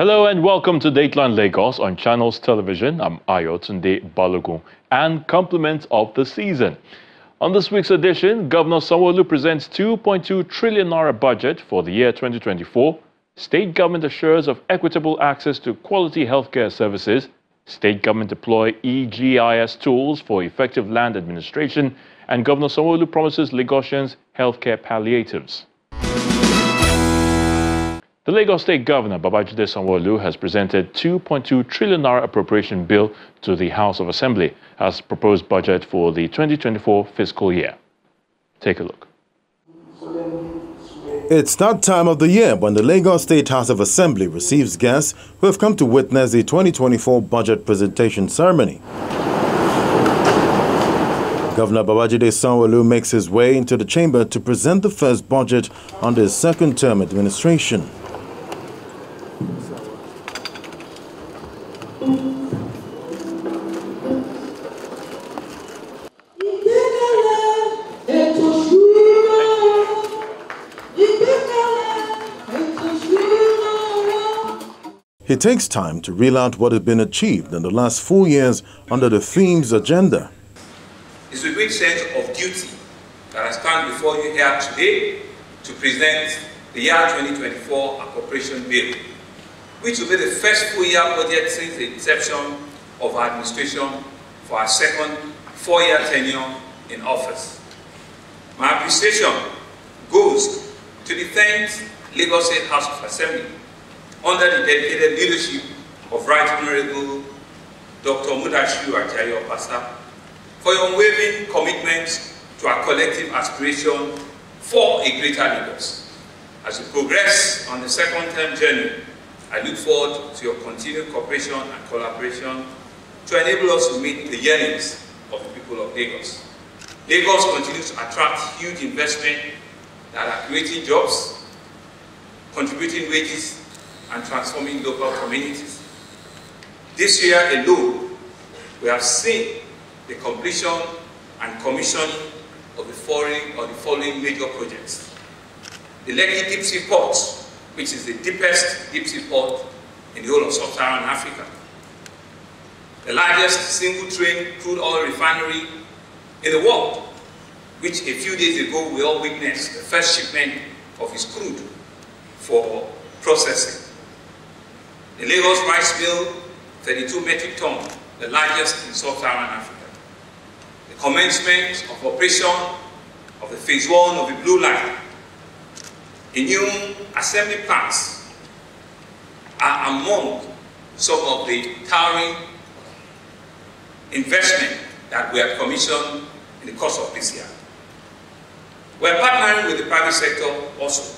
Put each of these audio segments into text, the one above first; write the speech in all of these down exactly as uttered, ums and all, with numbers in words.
Hello and welcome to Dateline Lagos on Channels Television. I'm Ayotunde Balogun, and compliments of the season. On this week's edition, Governor Sanwo-Olu presents two point two trillion naira budget for the year twenty twenty-four. State government assures of equitable access to quality healthcare services. State government deploy E G I S tools for effective land administration. And Governor Sanwo-Olu promises Lagosians healthcare palliatives. The Lagos State Governor, Babajide Sanwo-Olu, has presented two point two trillion naira appropriation bill to the House of Assembly as proposed budget for the twenty twenty-four fiscal year. Take a look. It's that time of the year when the Lagos State House of Assembly receives guests who have come to witness the twenty twenty-four budget presentation ceremony. Governor Babajide Sanwo-Olu makes his way into the chamber to present the first budget under his second-term administration. It takes time to reel out what has been achieved in the last four years under the theme's agenda. It's a great sense of duty that I stand before you here today to present the year twenty twenty-four appropriation bill, which will be the first full year budget since the inception of our administration for our second four-year tenure in office. My appreciation goes to the thanks Lagos State House of Assembly under the dedicated leadership of Right Honourable Doctor Mudashiru Ajayi Pasuma for your unwavering commitment to our collective aspiration for a greater Lagos. As we progress on the second term journey, I look forward to your continued cooperation and collaboration to enable us to meet the yearnings of the people of Lagos. Lagos continues to attract huge investment that are creating jobs, contributing wages, and transforming local communities. This year alone, we have seen the completion and commissioning of the following, of the following major projects. The Lekki Deep Sea Ports, which is the deepest deep sea port in the whole of sub-Saharan Africa. The largest single train crude oil refinery in the world, which a few days ago we all witnessed the first shipment of its crude for processing. The Lagos rice mill, thirty-two metric tons, the largest in sub-Saharan Africa. The commencement of operation of the phase one of the Blue Line. The new assembly plants are among some of the towering investment that we have commissioned in the course of this year. We are partnering with the private sector also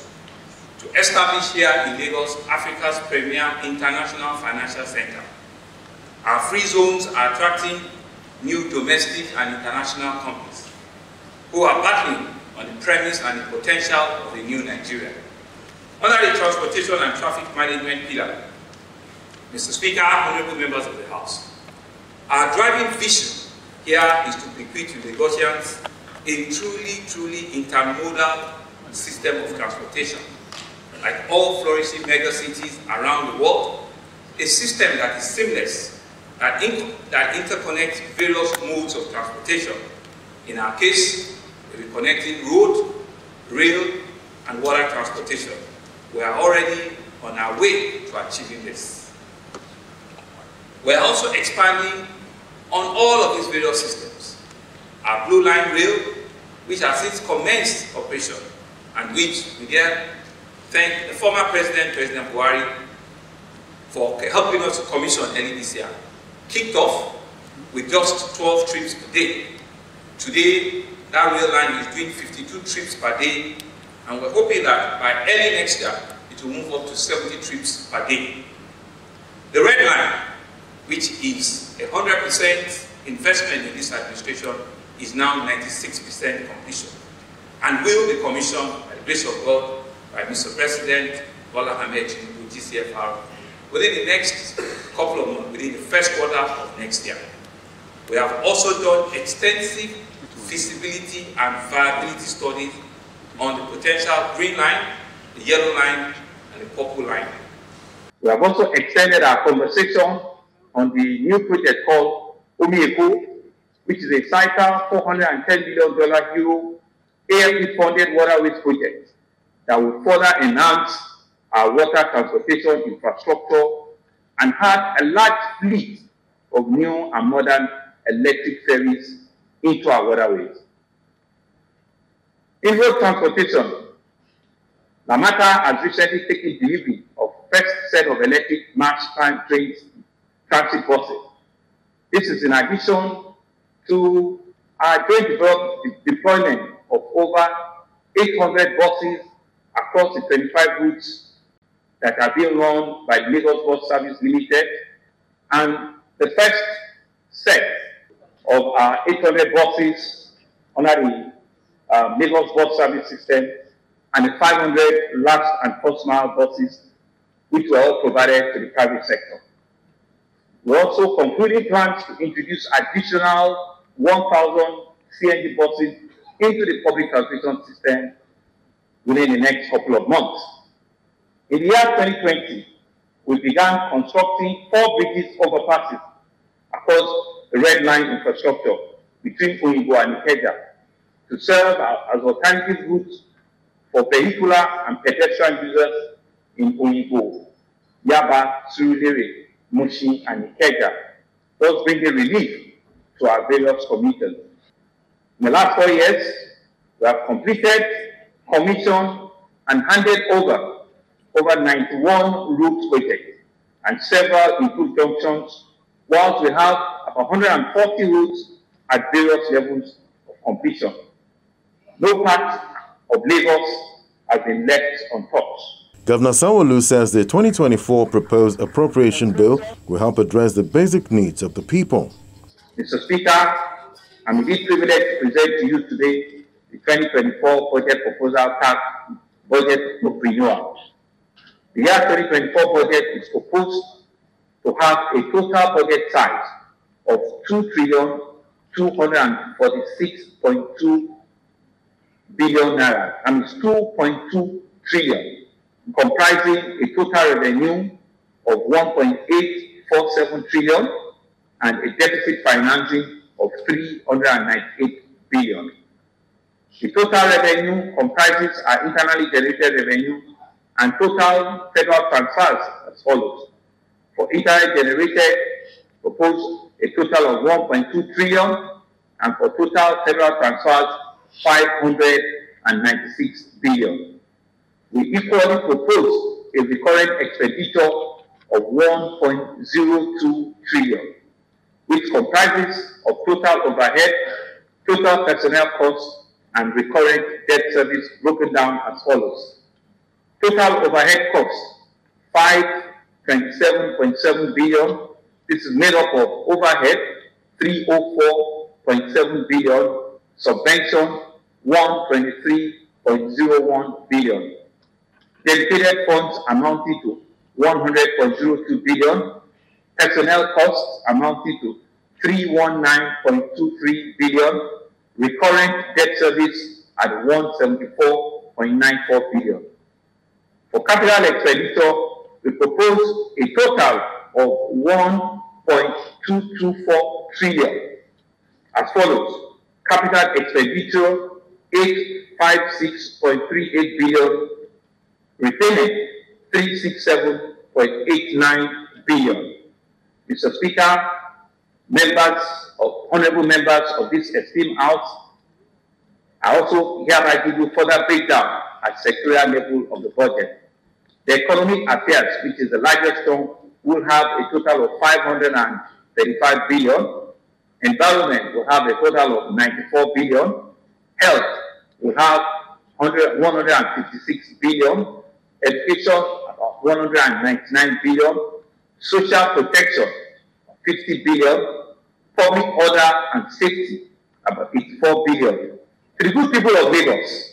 to establish here in Lagos, Africa's premier international financial center. Our free zones are attracting new domestic and international companies who are battling on the premise and the potential of the new Nigeria. Under the transportation and traffic management pillar, Mister Speaker, honorable members of the House, our driving vision here is to bequeath to Lagosians a truly, truly intermodal system of transportation. Like all flourishing megacities around the world, a system that is seamless, that, in, that interconnects various modes of transportation. In our case, we're connecting road, rail, and water transportation. We are already on our way to achieving this. We're also expanding on all of these various systems. Our Blue Line rail, which has since commenced operation, and which began thank the former president, President Buhari, for helping us to commission early this year. Kicked off with just twelve trips per day. Today, that rail line is doing fifty-two trips per day, and we're hoping that by early next year, it will move up to seventy trips per day. The Red Line, which is one hundred percent investment in this administration, is now ninety-six percent completion, and will be commissioned by the grace of God by Mister President Bola Ahmed G C F R within the next couple of months, within the first quarter of next year. We have also done extensive feasibility and viability studies on the potential green line, the yellow line, and the purple line. We have also extended our conversation on the new project called Omi Eko, which is a cycle four hundred ten million dollars euro A F D-funded waterways project that will further enhance our water transportation infrastructure and add a large fleet of new and modern electric ferries into our waterways. In road transportation, LAMATA has recently taken delivery of first set of electric maritime trains, transit buses. This is in addition to our joint de deployment of over eight hundred buses across the twenty-five routes that are being run by Lagos Bus Service Limited, and the first set of our eight hundred buses under the uh, Lagos Bus Service System, and the five hundred last and first mile buses, which were all provided to the private sector. We're also concluding plans to introduce additional one thousand C N G buses into the public transportation system within the next couple of months. In the year twenty twenty, we began constructing four bridges overpasses across the Red Line infrastructure between Oyinbo and Ikeja to serve as alternative routes for vehicular and pedestrian users in Oyinbo, Yaba, Surulere, Mushin, and Ikeja, thus bringing relief to our various commuters. In the last four years, we have completed, commissioned, and handed over over ninety-one routes projects and several improved junctions, whilst we have one hundred forty routes at various levels of completion. No part of Lagos has been left untouched. Governor Sanwo-Olu says the twenty twenty-four proposed appropriation bill will help address the basic needs of the people. Mister Speaker, I'm really privileged to present to you today the twenty twenty-four project proposal tax budget for renewal. The year twenty twenty-four budget is proposed to have a total budget size of two trillion two hundred forty-six point two billion naira, and it's two point two trillion, comprising a total revenue of one point eight four seven trillion and a deficit financing of three hundred ninety-eight billion. The total revenue comprises our internally generated revenue and total federal transfers as follows. For internally generated, proposed a total of one point two trillion, and for total federal transfers, five hundred ninety-six billion. We equally propose a recurrent expenditure of one point zero two trillion, which comprises of total overhead, total personnel costs, and recurrent debt service broken down as follows. Total overhead costs, five hundred twenty-seven point seven billion. This is made up of overhead, three hundred four point seven billion, subvention, one hundred twenty-three point zero one billion. Dedicated funds amounted to one hundred point zero two billion. Personnel costs amounted to three hundred nineteen point two three billion. Recurrent debt service at one hundred seventy-four point nine four billion. For capital expenditure, we propose a total of one point two two four trillion as follows. Capital expenditure, eight hundred fifty-six point three eight billion, repayment, three hundred sixty-seven point eight nine billion. Mister Speaker, members of, honorable members of this esteemed House, I also hereby give you further breakdown at sectorial level of the budget. The economic affairs, which is the largest one, will have a total of five hundred thirty-five billion. Environment will have a total of ninety-four billion. Health will have one hundred fifty-six billion. Education, about one hundred ninety-nine billion. Social protection, fifty billion. Public order and safety, about eighty-four billion. To the good people of Lagos,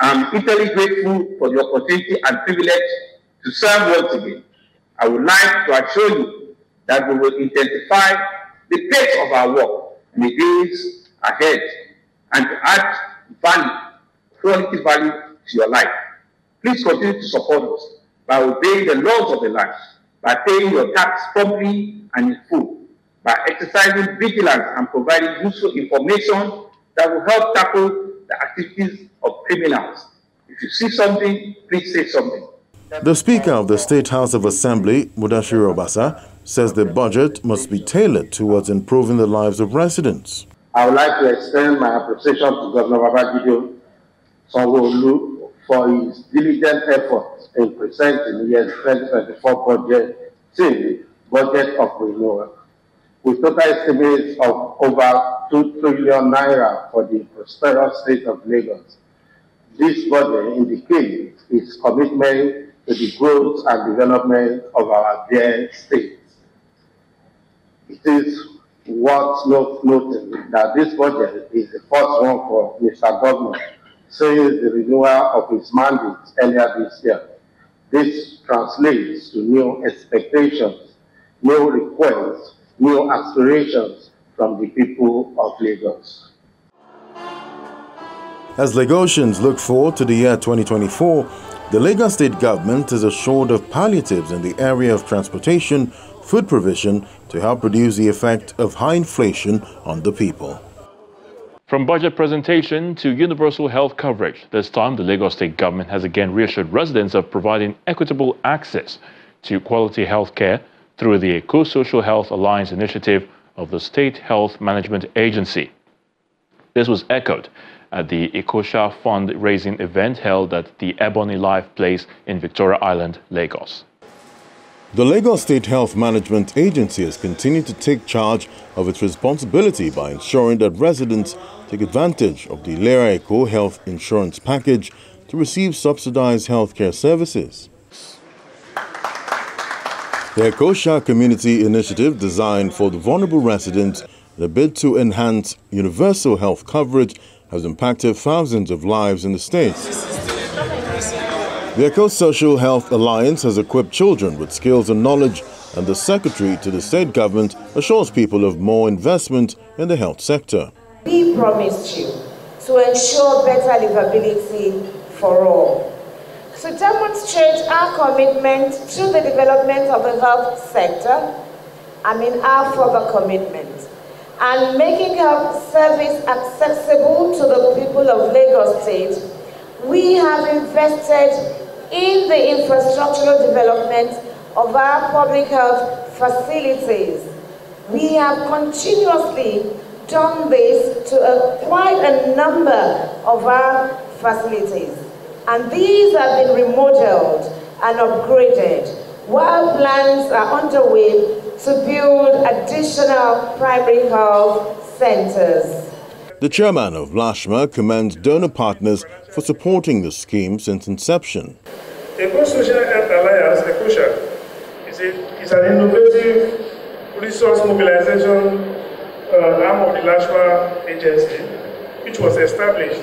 I'm eternally grateful for the opportunity and privilege to serve once again. I would like to assure you that we will intensify the pace of our work in the days ahead and to add value, quality value to your life. Please continue to support us by obeying the laws of the land by paying your tax promptly and in full, by exercising vigilance and providing useful information that will help tackle the activities of criminals. If you see something, please say something. The Speaker of the State House of Assembly, Mudashiru Obasa, says the budget must be tailored towards improving the lives of residents. I would like to extend my appreciation to Governor Babajide Sanwo-Olu for his diligent efforts in presenting the year twenty twenty-four budget to budget of renewal, with total estimates of over two trillion naira for the prosperous state of Lagos. This budget indicates its commitment to the growth and development of our dear state. It is worth noting that this budget is the first one for Mister Governor since the renewal of his mandate earlier this year. This translates to new expectations, new requests, new aspirations from the people of Lagos. As Lagosians look forward to the year twenty twenty-four, the Lagos State Government is assured of palliatives in the area of transportation, food provision to help reduce the effect of high inflation on the people. From budget presentation to universal health coverage, this time the Lagos State Government has again reassured residents of providing equitable access to quality health care through the Eco-Social Health Alliance initiative of the State Health Management Agency. This was echoed at the ECOSHA fundraising event held at the Ebony Life Place in Victoria Island, Lagos. The Lagos State Health Management Agency has continued to take charge of its responsibility by ensuring that residents take advantage of the Ilera Eco Health Insurance Package to receive subsidized healthcare services. The ECOSHA Community Initiative, designed for the vulnerable residents in a bid to enhance universal health coverage, has impacted thousands of lives in the state. The Eco-Social Health Alliance has equipped children with skills and knowledge, and the Secretary to the State Government assures people of more investment in the health sector. We promised you to ensure better livability for all. To demonstrate our commitment to the development of the health sector, I mean our further commitment, and making health service accessible to the people of Lagos State, we have invested in the infrastructural development of our public health facilities. We have continuously done this to a, quite a number of our facilities. And these have been remodeled and upgraded, while plans are underway to build additional primary health centers. The chairman of Lashma commends donor partners for supporting the scheme since inception. The Eco-Social Health Alliance, ECOSHA, is, a, is an innovative resource mobilization uh, arm of the Lashma agency, which was established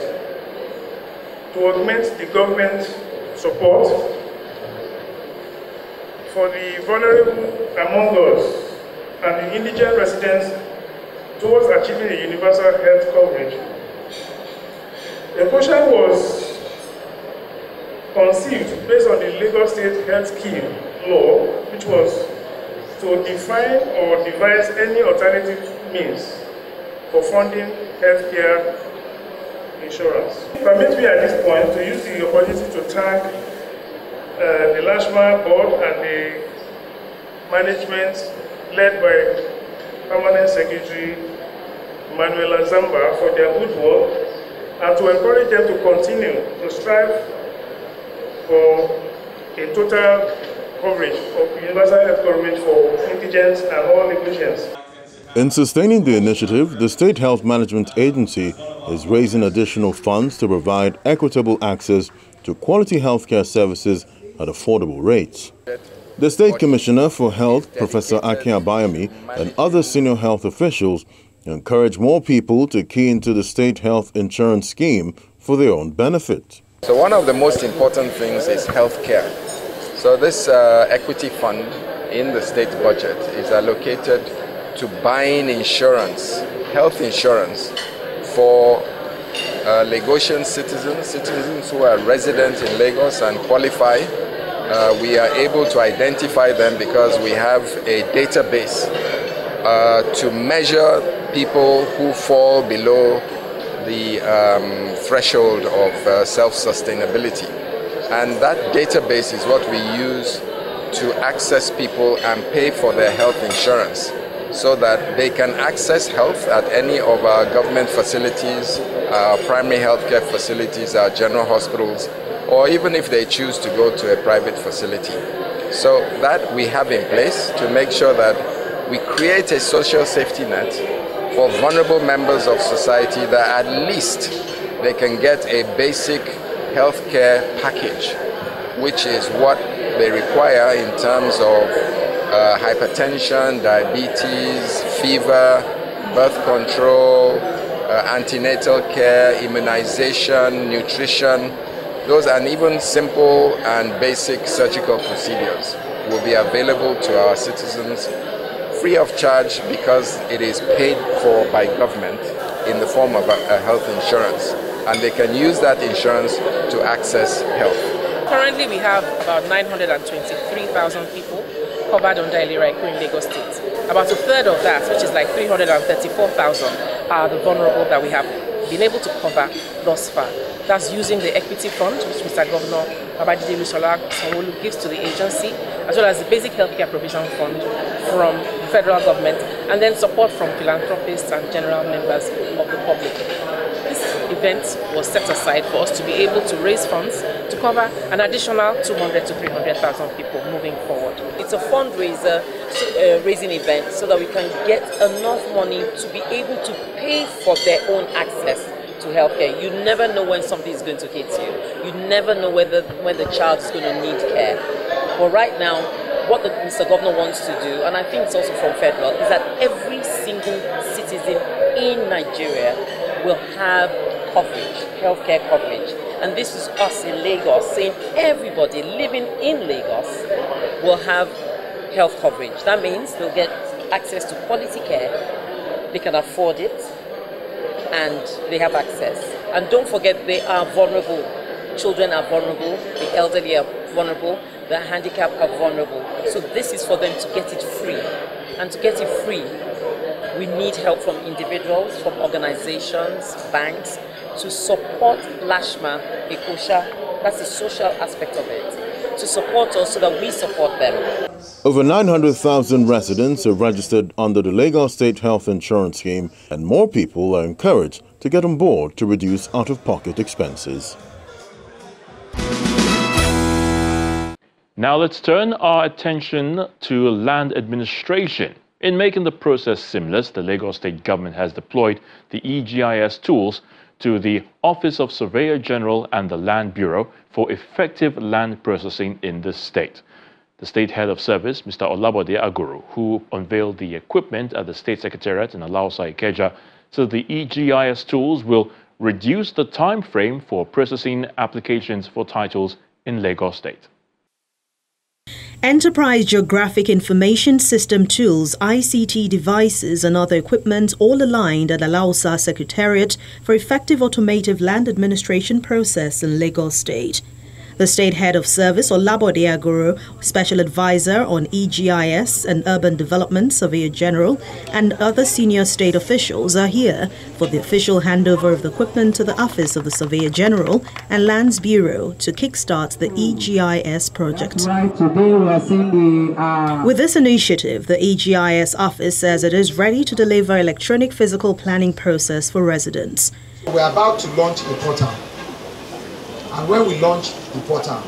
to augment the government support for the vulnerable among us and the indigent residents towards achieving a universal health coverage. The question was conceived based on the Lagos State Health Scheme law, which was to define or devise any alternative means for funding healthcare insurance. Permit me at this point to use the opportunity to thank uh, the Lashma board and the management led by Permanent Secretary Manuela Zamba for their good work, and to encourage them to continue to strive for a total coverage of universal health coverage for indigents and all Lagosians. In sustaining the initiative, the State Health Management Agency is raising additional funds to provide equitable access to quality healthcare services at affordable rates. The State Commissioner for Health, Professor Akia Bayami, and other senior health officials encourage more people to key into the state health insurance scheme for their own benefit. So one of the most important things is healthcare. So this uh, equity fund in the state budget is allocated to buying insurance, health insurance, for uh, Lagosian citizens, citizens who are resident in Lagos and qualify uh, we are able to identify them because we have a database uh, to measure people who fall below the um, threshold of uh, self-sustainability. And that database is what we use to access people and pay for their health insurance, so that they can access health at any of our government facilities, our primary healthcare facilities, our general hospitals, or even if they choose to go to a private facility. So that we have in place to make sure that we create a social safety net for vulnerable members of society, that at least they can get a basic healthcare package, which is what they require in terms of Uh, hypertension, diabetes, fever, birth control, uh, antenatal care, immunization, nutrition. Those and even simple and basic surgical procedures will be available to our citizens free of charge, because it is paid for by government in the form of a, a health insurance, and they can use that insurance to access health. Currently we have about nine hundred twenty-three thousand people covered on daily right here in Lagos State. About a third of that, which is like three hundred thirty-four thousand, are the vulnerable that we have been able to cover thus far. That's using the equity fund, which Mister Governor Babajide Sanwo-Olu gives to the agency, as well as the basic healthcare provision fund from the federal government, and then support from philanthropists and general members of the public. This event was set aside for us to be able to raise funds to cover an additional two hundred to three hundred thousand people moving forward. It's a fundraiser uh, raising event, so that we can get enough money to be able to pay for their own access to healthcare. You never know when something is going to hit you. You never know whether when the child is going to need care. But right now, what the Mister Governor wants to do, and I think it's also from federal, is that every single citizen in Nigeria will have coverage, healthcare coverage. And this is us in Lagos saying everybody living in Lagos will have health coverage. That means they'll get access to quality care, they can afford it, and they have access. And don't forget, they are vulnerable. Children are vulnerable, the elderly are vulnerable, the handicapped are vulnerable. So this is for them to get it free. And to get it free, we need help from individuals, from organizations, banks, to support Lashma, ECOSHA, that's the social aspect of it, to support us so that we support them. Over nine hundred thousand residents are registered under the Lagos State Health Insurance Scheme, and more people are encouraged to get on board to reduce out-of-pocket expenses. Now let's turn our attention to land administration. In making the process seamless, the Lagos State government has deployed the E G I S tools to the Office of Surveyor General and the Land Bureau for effective land processing in the state. The state head of service, Mister Olabode Agoro, who unveiled the equipment at the state secretariat in Alausa, Ikeja, said the E G I S tools will reduce the time frame for processing applications for titles in Lagos State. Enterprise Geographic Information System tools, I C T devices and other equipment all aligned at Alausa Secretariat for effective automated land administration process in Lagos State. The State Head of Service, Olabode Agoro, Special Advisor on E G I S and Urban Development, Surveyor General, and other senior state officials are here for the official handover of the equipment to the Office of the Surveyor General and Lands Bureau to kickstart the E G I S project. Right, today we are seeing the, uh... With this initiative, the E G I S office says it is ready to deliver electronic physical planning process for residents. We are about to launch the portal. And when we launch the portal,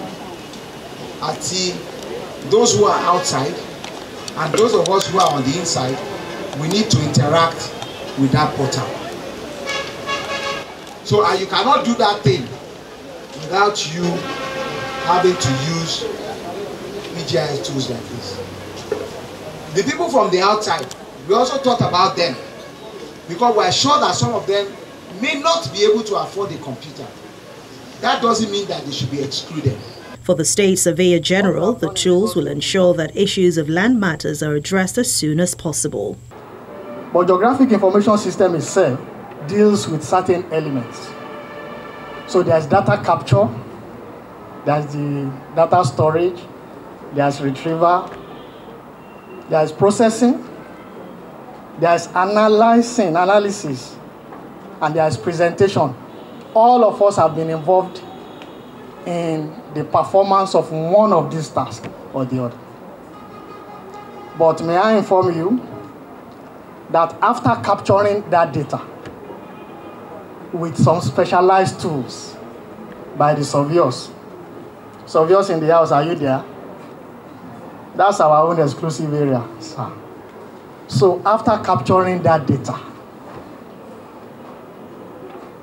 at the, those who are outside and those of us who are on the inside, we need to interact with that portal. So uh, you cannot do that thing without you having to use E G I S tools like this. The people from the outside, we also thought about them, because we are sure that some of them may not be able to afford a computer. That doesn't mean that they should be excluded. For the State Surveyor General, the tools will ensure that issues of land matters are addressed as soon as possible. But Geographic Information System itself deals with certain elements. So there's data capture, there's the data storage, there's retrieval, there's processing, there's analyzing, analysis, and there's presentation. All of us have been involved in the performance of one of these tasks or the other. But may I inform you that after capturing that data with some specialized tools by the surveyors, surveyors in the house, are you there? That's our own exclusive area, sir. So after capturing that data,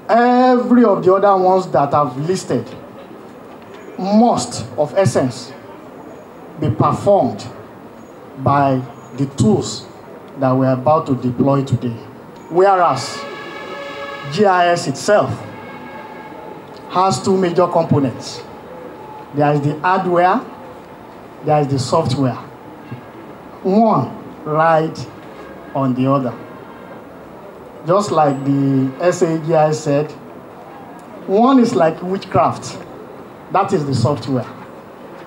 every of the other ones that I've listed must, of essence, be performed by the tools that we're about to deploy today. Whereas G I S itself has two major components. There is the hardware, there is the software. One rides on the other. Just like the S A G I said, one is like witchcraft. That is the software.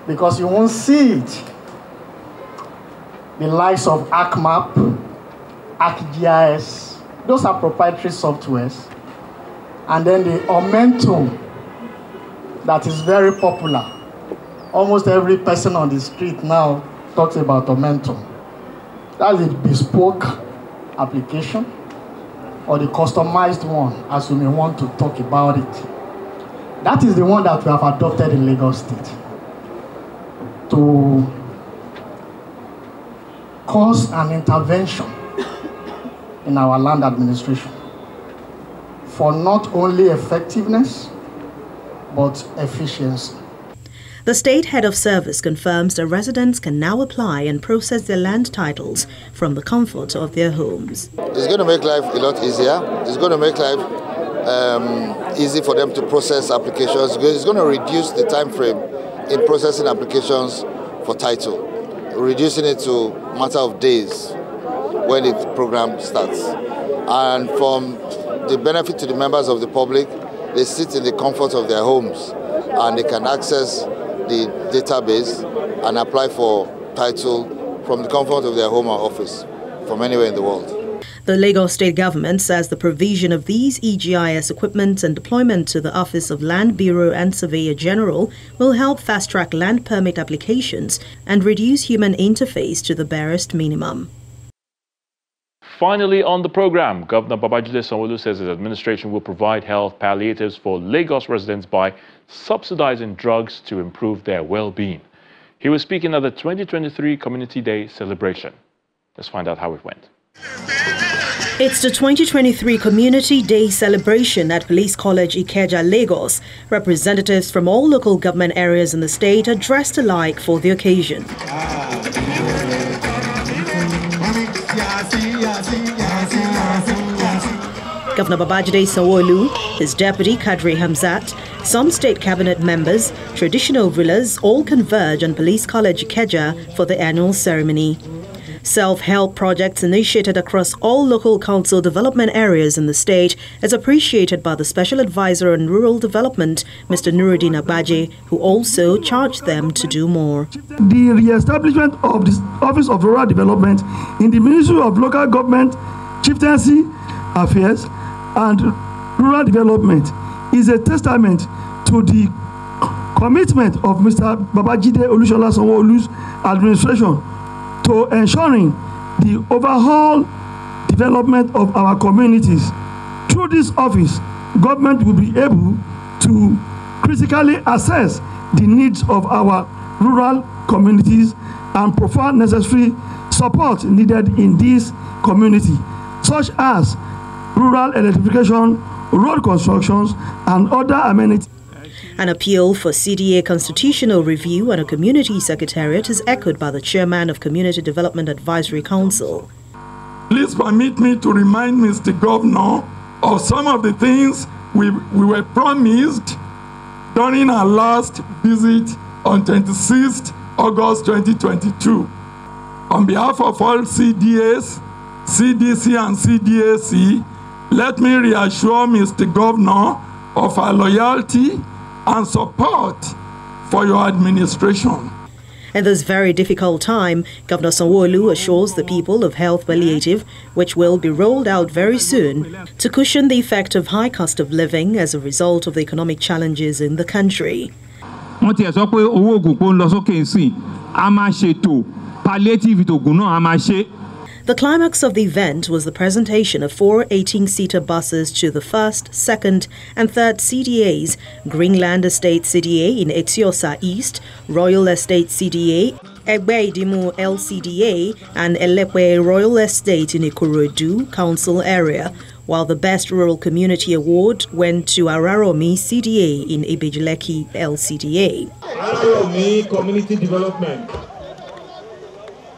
Because you won't see it. The likes of ArcMap, ArcGIS, those are proprietary softwares. And then the Omentum, that is very popular. Almost every person on the street now talks about Omentum. That's the bespoke application, or the customized one, as you may want to talk about it. That is the one that we have adopted in Lagos State to cause an intervention in our land administration for not only effectiveness, but efficiency. The state head of service confirms that residents can now apply and process their land titles from the comfort of their homes. It's going to make life a lot easier. It's going to make life um, easy for them to process applications. It's going to reduce the time frame in processing applications for title, reducing it to a matter of days when the program starts. And from the benefit to the members of the public, they sit in the comfort of their homes and they can access the database and apply for title from the comfort of their home or office from anywhere in the world. The Lagos State Government says the provision of these E G I S equipment and deployment to the Office of Land Bureau and Surveyor General will help fast-track land permit applications and reduce human interface to the barest minimum. Finally on the program, Governor Babajide Sanwo-Olu says his administration will provide health palliatives for Lagos residents by subsidizing drugs to improve their well-being. He was speaking at the twenty twenty-three Community Day celebration. Let's find out how it went. It's the twenty twenty-three Community Day celebration at Police College, Ikeja, Lagos. Representatives from all local government areas in the state are dressed alike for the occasion. Governor Babajide Sanwo-Olu, his deputy Kadri Hamzat, some state cabinet members, traditional rulers all converge on Police College, Ikeja for the annual ceremony. Self-help projects initiated across all local council development areas in the state is appreciated by the Special Advisor on Rural Development, Mister Nurudina Baji, who also charged them to do more. The re-establishment of the Office of Rural Development in the Ministry of Local Government, Chieftaincy Affairs and Rural Development is a testament to the commitment of Mister Babajide Olusola Sanwo-Olu's administration to ensuring the overall development of our communities. Through this office, government will be able to critically assess the needs of our rural communities and provide necessary support needed in this community, such as rural electrification, road constructions, and other amenities. An appeal for C D A constitutional review and a community secretariat is echoed by the chairman of Community Development Advisory Council. Please permit me to remind Mister Governor of some of the things we, we were promised during our last visit on twenty-sixth August twenty twenty-two. On behalf of all C D As, C D C and C D A C, let me reassure Mister Governor of our loyalty and support for your administration. At this very difficult time, Governor Sanwo-Olu assures the people of health palliative, which will be rolled out very soon, to cushion the effect of high cost of living as a result of the economic challenges in the country. The climax of the event was the presentation of four eighteen-seater buses to the first, second and third C D As, Greenland Estate C D A in Etiosa East, Royal Estate C D A, Egbeidimu L C D A and Elepe Royal Estate in Ikorodu Council area, while the Best Rural Community Award went to Araromi C D A in Ibejuleki L C D A. Araromi Community Development,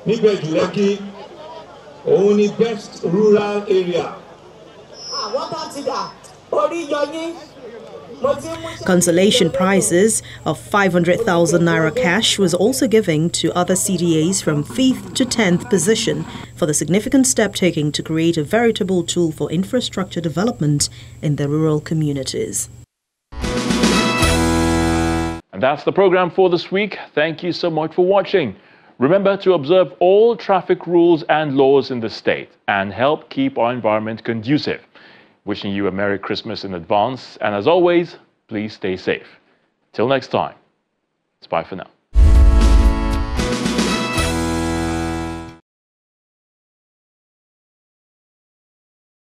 Ibejuleki only best rural area. Consolation prizes of five hundred thousand naira cash was also given to other C D As from fifth to tenth position for the significant step taken to create a veritable tool for infrastructure development in the rural communities. And that's the program for this week. Thank you so much for watching. Remember to observe all traffic rules and laws in the state and help keep our environment conducive. Wishing you a Merry Christmas in advance, and as always, please stay safe. Till next time, it's bye for now.